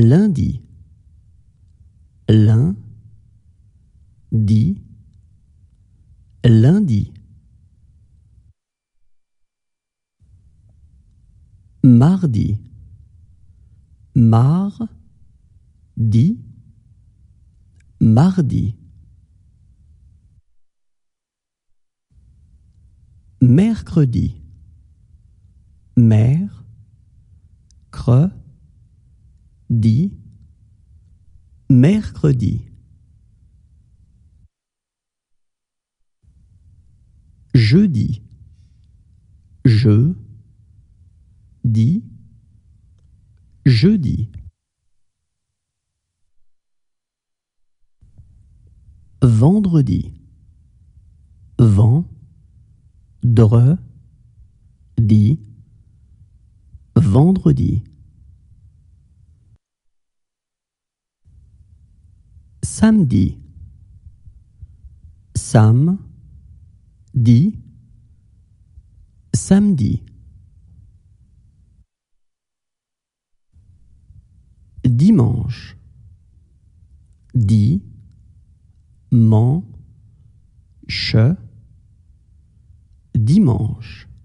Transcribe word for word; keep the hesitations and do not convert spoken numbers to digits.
lundi, lin, di, lundi. Mardi, mar, di, mardi. Mercredi, mer, cre, di, mercredi. Jeudi, je, dit, jeudi. Vendredi, vent, dre, dit, vendredi. Samedi, sam, dit, samedi. Dimanche, di, man, che, dimanche.